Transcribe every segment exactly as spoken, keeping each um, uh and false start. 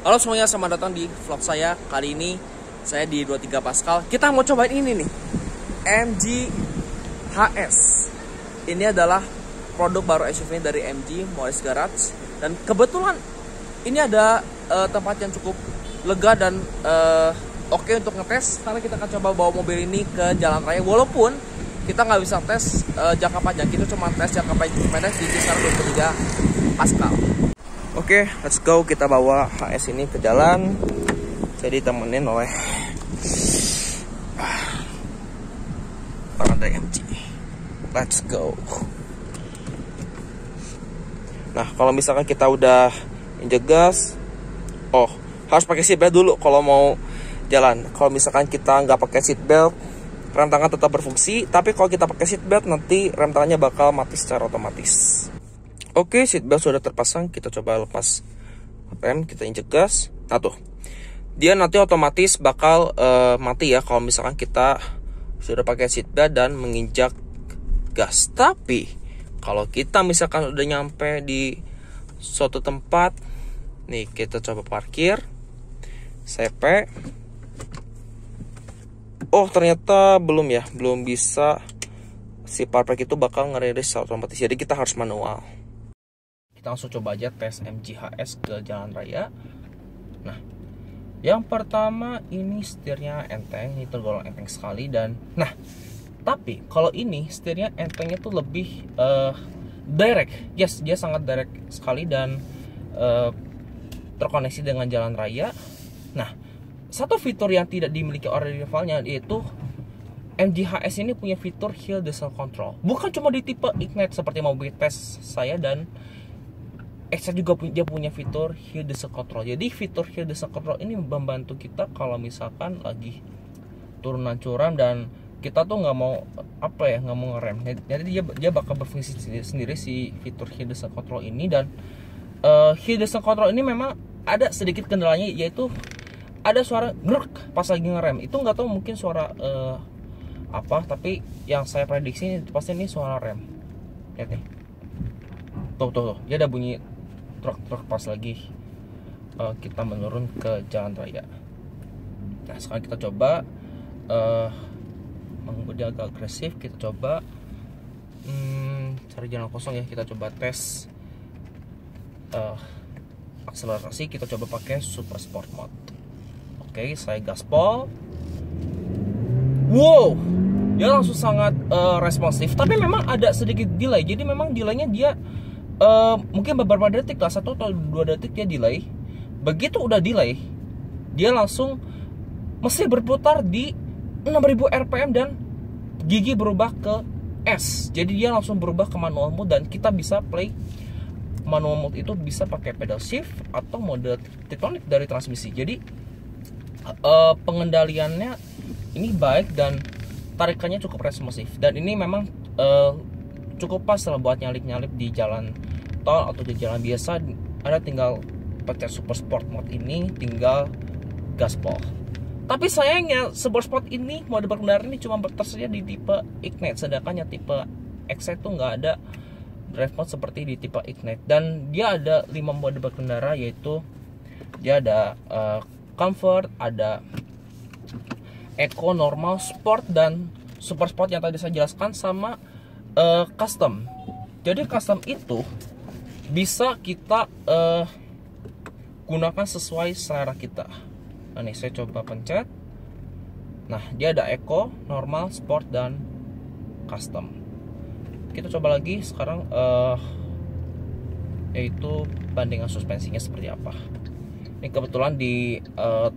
Halo semuanya, selamat datang di vlog saya. Kali ini saya di dua puluh tiga Pascal. Kita mau cobain ini nih, M G Z S. Ini adalah produk baru S U V dari M G, Morris Garage. Dan kebetulan ini ada uh, tempat yang cukup lega dan uh, oke okay untuk ngetes. Karena kita akan coba bawa mobil ini ke jalan raya. Walaupun kita nggak bisa tes uh, jangka panjang, kita cuma tes jangka pendek di kisaran dua puluh tiga Pascal. Oke, okay, let's go. Kita bawa H S ini ke jalan. Saya ditemenin oleh orang dari M G. Let's go. Nah, kalau misalkan kita udah injek gas, oh, harus pakai seatbelt dulu kalau mau jalan. Kalau misalkan kita nggak pakai seatbelt, rem tangan tetap berfungsi. Tapi kalau kita pakai seatbelt, nanti rem tangannya bakal mati secara otomatis. Oke, seatbelt sudah terpasang, kita coba lepas rem, kita injek gas. Nah tuh, dia nanti otomatis bakal uh, mati ya kalau misalkan kita sudah pakai seatbelt dan menginjak gas. Tapi kalau kita misalkan udah nyampe di suatu tempat, nih kita coba parkir, C P. Oh ternyata belum ya, belum bisa si parkir itu bakal ngerilis otomatis. Jadi kita harus manual. Kita langsung coba aja tes M G Z S ke jalan raya. Nah, yang pertama ini setirnya enteng, ini tergolong enteng sekali. Dan nah, tapi kalau ini setirnya entengnya tuh lebih uh, direct. Yes, dia sangat direct sekali dan uh, terkoneksi dengan jalan raya. Nah, satu fitur yang tidak dimiliki oleh rivalnya yaitu M G Z S ini punya fitur Hill Descent Control. Bukan cuma di tipe Ignite seperti mobil tes saya dan X C juga dia punya fitur Hill Descent Control. Jadi fitur Hill Descent Control ini membantu kita kalau misalkan lagi turunan curam dan kita tuh nggak mau apa ya, nggak mau ngerem. Jadi dia dia bakal berfungsi sendiri, sendiri si fitur Hill Descent Control ini. Dan uh, Hill Descent Control ini memang ada sedikit kendalanya, yaitu ada suara grek pas lagi ngerem. Itu nggak tahu mungkin suara uh, apa, tapi yang saya prediksi ini pasti ini suara rem. Lihat nih, tuh tuh tuh, dia ada bunyi truk-truk pas lagi uh, kita menurun ke jalan raya. Nah sekarang kita coba uh, mengemudi agak agresif, kita coba hmm, cari jalan kosong ya. Kita coba tes uh, akselerasi, kita coba pakai super sport mode. Oke, saya gaspol. Wow, dia langsung sangat uh, responsif. Tapi memang ada sedikit delay, jadi memang delaynya dia Uh, mungkin beberapa detik lah, satu atau dua detik dia delay. Begitu udah delay, dia langsung mesin berputar di enam ribu R P M dan gigi berubah ke S. Jadi dia langsung berubah ke manual mode. Dan kita bisa play manual mode itu bisa pakai pedal shift atau mode tektonik dari transmisi. Jadi uh, pengendaliannya ini baik dan tarikannya cukup responsif. Dan ini memang uh, cukup pas lah buat nyalip-nyalip di jalan tol atau di jalan biasa. Ada tinggal pencet super sport mode ini, tinggal gaspol. Tapi sayangnya super sport ini, mode berkendara ini cuma tersedia di tipe Ignite, sedangkan yang tipe X C itu nggak ada drive mode seperti di tipe Ignite. Dan dia ada lima mode berkendara, yaitu dia ada uh, comfort, ada eco, normal, sport, dan super sport yang tadi saya jelaskan, sama Uh, custom. Jadi custom itu bisa kita uh, gunakan sesuai selera kita. Nah nih, saya coba pencet. Nah dia ada eco, normal, sport, dan custom. Kita coba lagi sekarang uh, yaitu bandingan suspensinya seperti apa. Ini kebetulan di uh,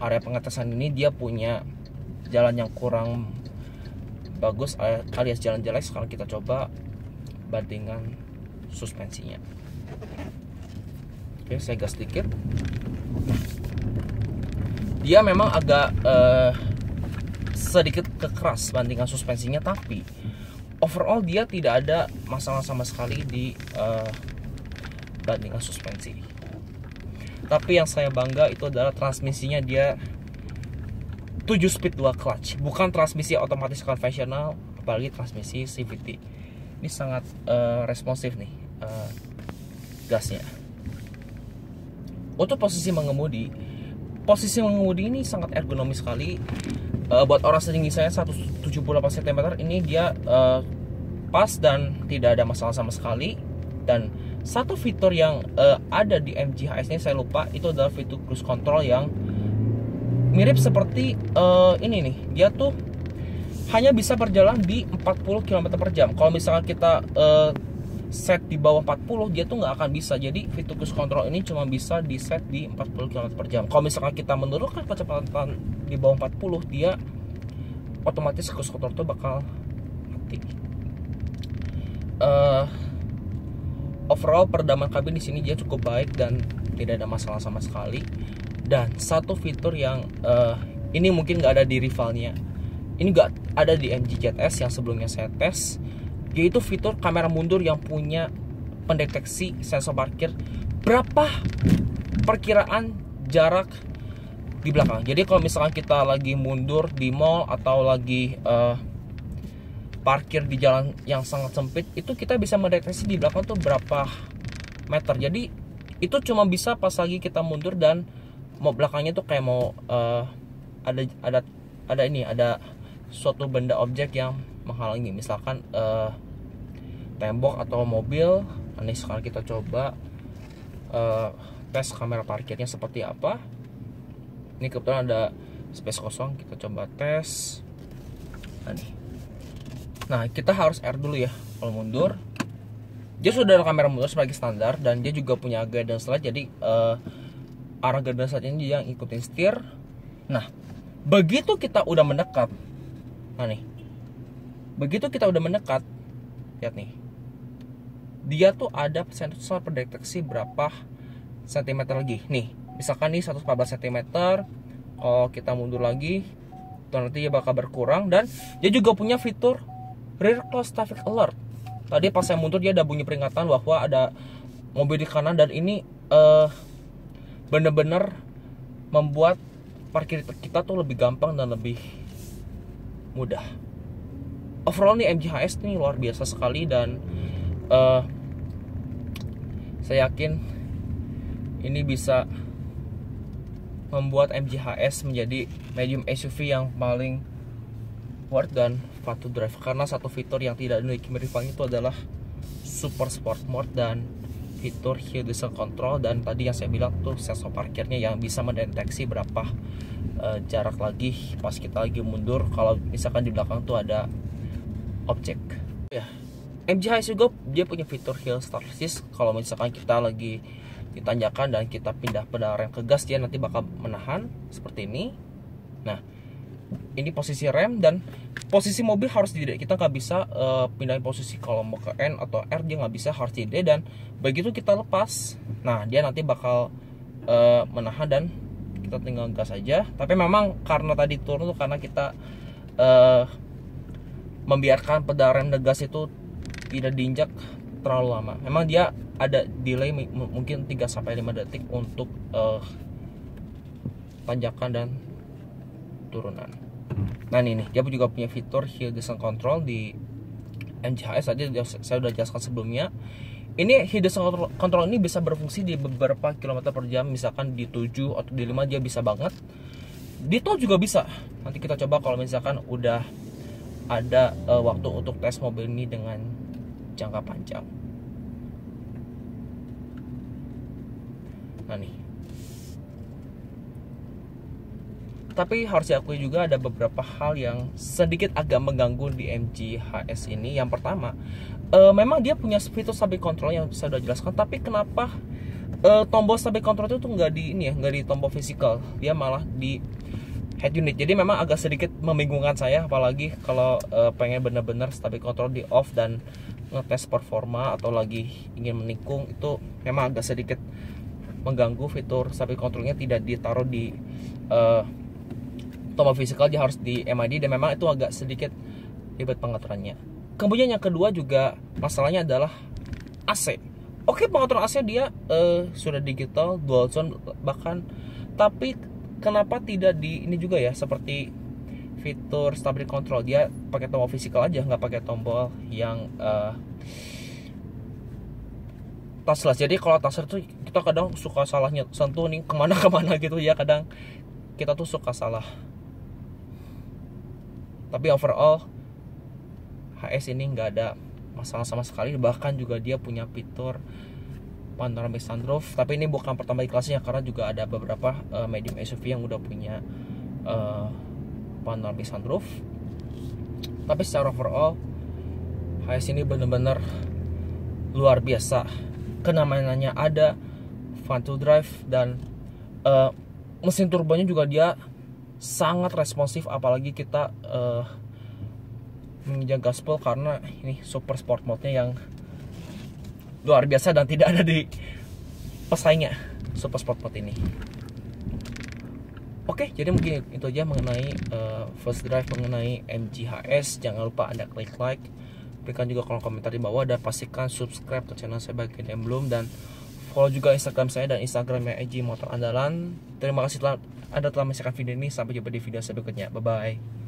area pengetesan ini dia punya jalan yang kurang bagus alias jalan jelek. Sekarang kita coba bandingan suspensinya. Oke, saya gas sedikit. Dia memang agak eh, sedikit kekeras bandingan suspensinya, tapi overall dia tidak ada masalah sama sekali di eh, bandingan suspensi. Tapi yang saya bangga itu adalah transmisinya, dia tujuh speed dua clutch, bukan transmisi otomatis konvensional, apalagi transmisi C V T. Ini sangat uh, responsif nih uh, gasnya. Untuk posisi mengemudi, posisi mengemudi ini sangat ergonomis sekali. Uh, buat orang setinggi saya seratus tujuh puluh delapan sentimeter, ini dia uh, pas dan tidak ada masalah sama sekali. Dan satu fitur yang uh, ada di M G Z S ini saya lupa, itu adalah fitur cruise control yang mirip seperti uh, ini nih. Dia tuh hanya bisa berjalan di empat puluh kilometer per jam. Kalau misalkan kita uh, set di bawah empat puluh, dia tuh nggak akan bisa. Jadi fitur cruise control ini cuma bisa di set di empat puluh kilometer per jam. Kalau misalkan kita menurunkan kecepatan di bawah empat puluh, dia otomatis cruise control tuh bakal mati. Uh, overall peredaman kabin di sini dia cukup baik dan tidak ada masalah sama sekali. Dan satu fitur yang uh, ini mungkin nggak ada di rivalnya, ini nggak ada di M G Z S yang sebelumnya saya tes, yaitu fitur kamera mundur yang punya pendeteksi sensor parkir berapa perkiraan jarak di belakang. Jadi kalau misalkan kita lagi mundur di mall atau lagi uh, parkir di jalan yang sangat sempit, itu kita bisa mendeteksi di belakang tuh berapa meter. Jadi itu cuma bisa pas lagi kita mundur dan mau belakangnya tuh kayak mau uh, ada ada ada ini ada suatu benda objek yang menghalangi, misalkan uh, tembok atau mobil. Nah, ini sekarang kita coba uh, tes kamera parkirnya seperti apa. Ini kebetulan ada space kosong, kita coba tes. Nah, nih. Nah kita harus R dulu ya kalau mundur. Dia sudah ada kamera mundur sebagai standar, dan dia juga punya guidance light. Jadi uh, arah guidance light ini dia yang ikutin setir. Nah, begitu kita udah mendekat, nah nih, begitu kita udah mendekat, lihat nih, dia tuh ada sensor pendeteksi berapa sentimeter lagi. Nih, misalkan nih seratus empat belas sentimeter, kalau kita mundur lagi, itu nanti dia bakal berkurang. Dan dia juga punya fitur rear cross traffic alert. Tadi pas saya mundur dia ada bunyi peringatan bahwa ada mobil di kanan, dan ini uh, bener-bener membuat parkir kita tuh lebih gampang dan lebih mudah. Overall nih M G Z S ini luar biasa sekali, dan uh, saya yakin ini bisa membuat M G Z S menjadi medium S U V yang paling worth dan fun to drive, karena satu fitur yang tidak dimiliki rivalnya itu adalah super sport mode dan fitur Hill Descent Control, dan tadi yang saya bilang tuh sensor parkirnya yang bisa mendeteksi berapa uh, jarak lagi pas kita lagi mundur kalau misalkan di belakang tuh ada objek. Ya, M G Z S juga dia punya fitur Hill Start Assist. Kalau misalkan kita lagi ditanjakan dan kita pindah pedal rem ke gas, dia nanti bakal menahan seperti ini. Nah, ini posisi rem, dan posisi mobil harus di D. Kita nggak bisa uh, pindahin posisi kalau mau ke N atau R, dia nggak bisa, harus di D. Dan begitu kita lepas, nah dia nanti bakal uh, menahan dan kita tinggal gas aja. Tapi memang karena tadi turun tuh karena kita uh, membiarkan pedal rem gas itu tidak diinjak terlalu lama. Memang dia ada delay mungkin tiga sampai lima detik untuk uh, tanjakan dan turunan. Nah ini nih, dia juga punya fitur Hill Descent Control di M G Z S tadi saya sudah jelaskan sebelumnya. Ini Hill Descent Control, Control ini bisa berfungsi di beberapa kilometer per jam, misalkan di tujuh atau di lima dia bisa banget. Di tol juga bisa. Nanti kita coba kalau misalkan udah ada uh, waktu untuk tes mobil ini dengan jangka panjang. Nah nih, tapi harus diakui juga ada beberapa hal yang sedikit agak mengganggu di M G Z S ini. Yang pertama, uh, memang dia punya fitur stability control yang saya sudah jelaskan, tapi kenapa uh, tombol stability control itu nggak di ini ya, nggak di tombol fisikal, dia malah di head unit. Jadi memang agak sedikit membingungkan saya, apalagi kalau uh, pengen benar-benar stability control di off dan ngetes performa atau lagi ingin menikung, itu memang agak sedikit mengganggu. Fitur stability controlnya tidak ditaruh di uh, tombol fisikal, dia harus di M I D, dan memang itu agak sedikit ribet pengaturannya. Kemudian yang kedua juga masalahnya adalah A C. Oke, pengaturan A C dia uh, sudah digital, dual zone bahkan, tapi kenapa tidak di ini juga ya, seperti fitur stability control dia pakai tombol fisikal aja, nggak pakai tombol yang uh, touchless. Jadi kalau touchless tuh kita kadang suka salahnya sentuh nih kemana-kemana gitu ya, kadang kita tuh suka salah. Tapi overall H S ini nggak ada masalah sama sekali, bahkan juga dia punya fitur panoramic sunroof. Tapi ini bukan pertama di kelasnya, karena juga ada beberapa uh, medium S U V yang udah punya uh, panoramic sunroof. Tapi secara overall H S ini bener-bener luar biasa. Kenamanannya ada, fun to drive, dan uh, mesin turbonya juga dia sangat responsif, apalagi kita uh, menginjak gaspol, karena ini super sport mode nya yang luar biasa dan tidak ada di pesaingnya, super sport mode ini. Oke, jadi mungkin itu aja mengenai uh, first drive mengenai M G H S. Jangan lupa Anda klik like, berikan juga kolom komentar di bawah, dan pastikan subscribe ke channel saya bagi yang belum, dan follow juga Instagram saya dan Instagramnya I G Motor Andalan. Terima kasih telah Anda telah menyaksikan video ini, sampai jumpa di video berikutnya. Bye bye.